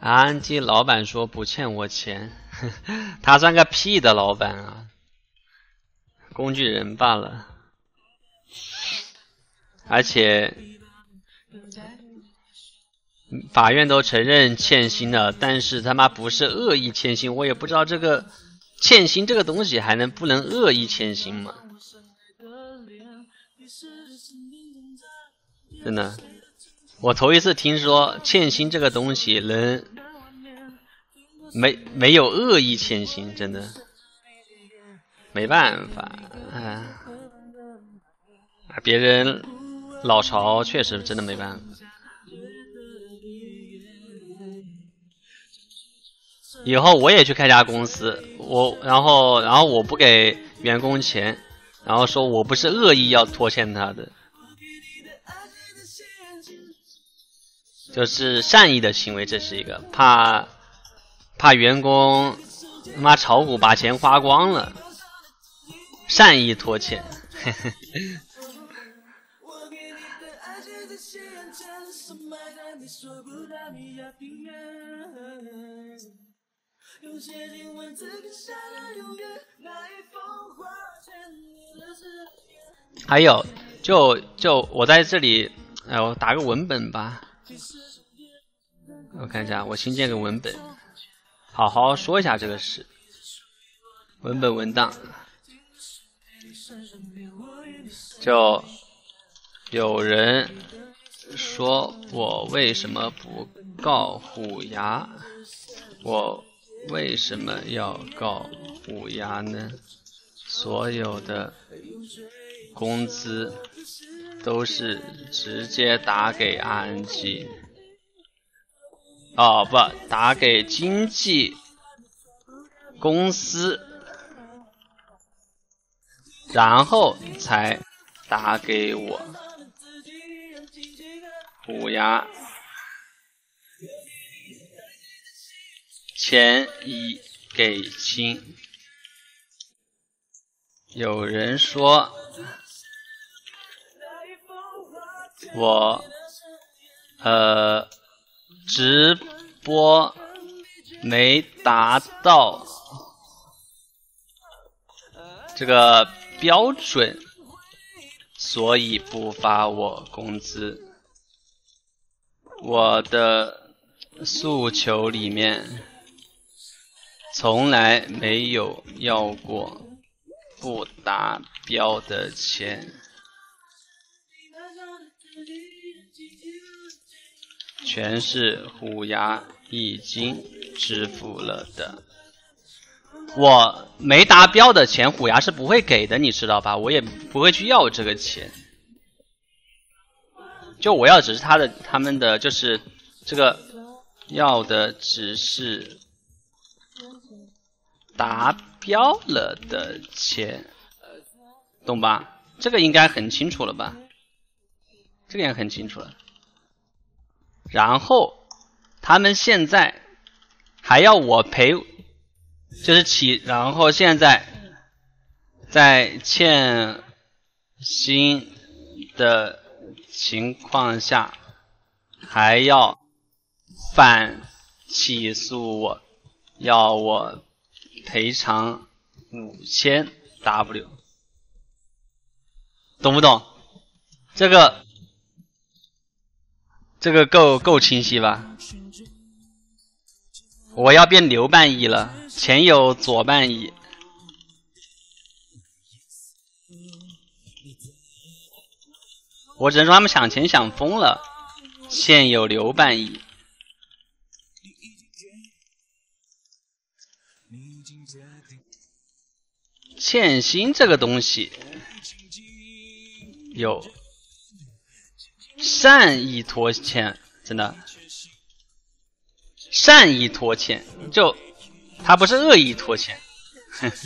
RNG 老板说不欠我钱，呵呵，他算个屁的老板啊，工具人罢了。而且法院都承认欠薪了，但是他妈不是恶意欠薪，我也不知道这个欠薪这个东西还能不能恶意欠薪吗？真的。 我头一次听说欠薪这个东西能没有恶意欠薪，真的没办法啊！别人老巢确实真的没办法。以后我也去开家公司，然后我不给员工钱，然后说我不是恶意要拖欠他的。 就是善意的行为，这是一个怕员工他妈炒股把钱花光了，善意拖欠。还有，就我在这里，哎，我打个文本吧。 我看一下，我新建个文本，好好说一下这个事。文本文档，就有人说我为什么不告虎牙？我为什么要告虎牙呢？所有的工资都是直接打给RNG。 哦，不，打给经纪公司，然后才打给我。虎牙钱已给清。有人说我，直播没达到这个标准，所以不发我工资。我的诉求里面从来没有要过不达标的钱。 全是虎牙已经支付了的，我没达标的钱虎牙是不会给的，你知道吧？我也不会去要这个钱，就我要只是他们的就是这个要的只是达标了的钱，懂吧？这个应该很清楚了吧？这个也很清楚了。 然后，他们现在还要我赔，就是然后现在在欠薪的情况下，还要反起诉我，要我赔偿5000W， 懂不懂？这个。 这个够清晰吧？我要变刘半乙了，前有左半乙。我只能说他们想钱想疯了，现有刘半乙。欠薪这个东西有。 善意拖欠，真的，善意拖欠，就他不是恶意拖欠。呵呵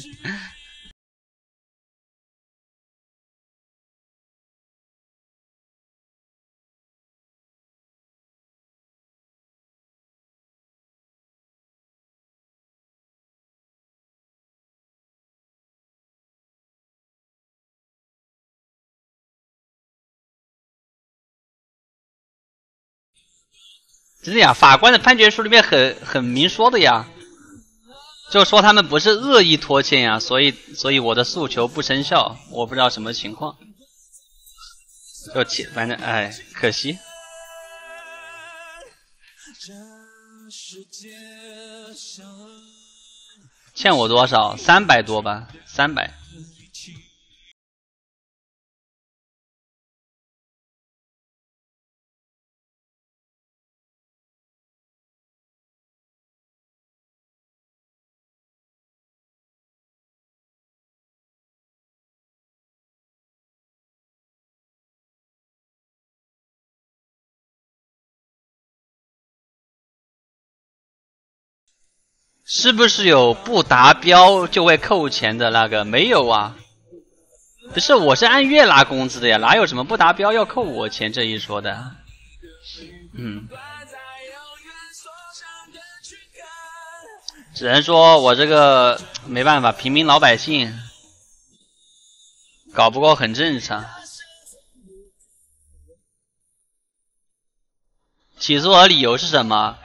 真的呀，法官的判决书里面很明说的呀，就说他们不是恶意拖欠呀，所以我的诉求不生效，我不知道什么情况，就反正哎，可惜。欠我多少？300多吧，300。 是不是有不达标就会扣钱的那个？没有啊，不是，我是按月拿工资的呀，哪有什么不达标要扣我钱这一说的？嗯，只能说我这个没办法，平民老百姓搞不过很正常。起诉我理由是什么？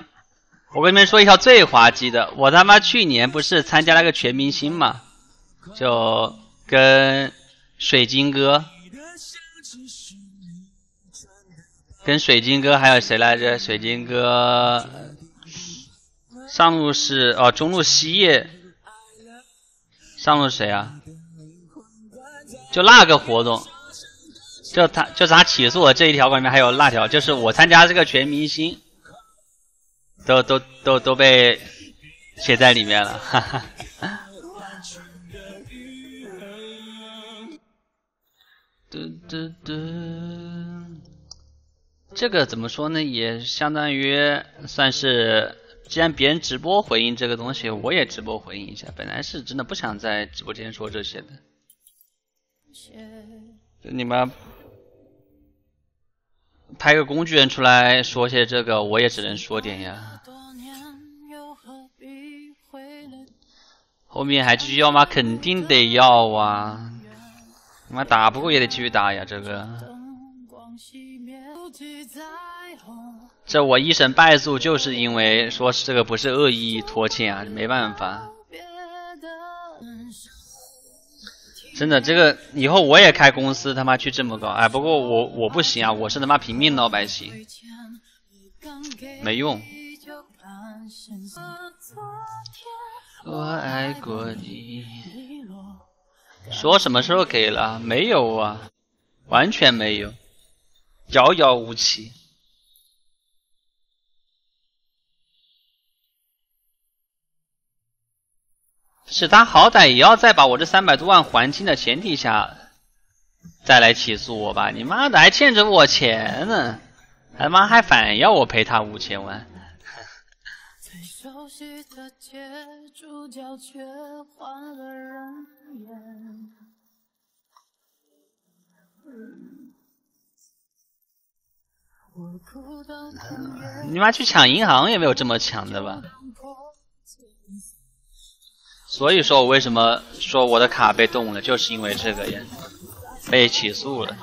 我跟你们说一条最滑稽的，我他妈去年不是参加那个全明星嘛，就跟水晶哥还有谁来着？水晶哥上路是哦，中路西叶，上路谁啊？就那个活动，就是他起诉我这一条，里面还有那条，就是我参加这个全明星。 都被写在里面了，哈哈。这个怎么说呢？也相当于算是，既然别人直播回应这个东西，我也直播回应一下。本来是真的不想在直播间说这些的，你们拍个工具人出来说些这个，我也只能说点呀。后面还继续要吗？肯定得要啊！妈打不过也得继续打呀，这个。这我一审败诉就是因为说这个不是恶意拖欠啊，没办法。真的，这个以后我也开公司，他妈去这么搞，哎，不过我不行啊，我是他妈平民老百姓，没用。我爱过你，说什么时候给了？没有啊，完全没有，遥遥无期。 是他好歹也要再把我这300多万还清的前提下，再来起诉我吧！你妈的还欠着我钱呢，他妈还反要我赔他5000万。你妈去抢银行也没有这么抢的吧？ 所以说我为什么说我的卡被动了，就是因为这个呀，被起诉了。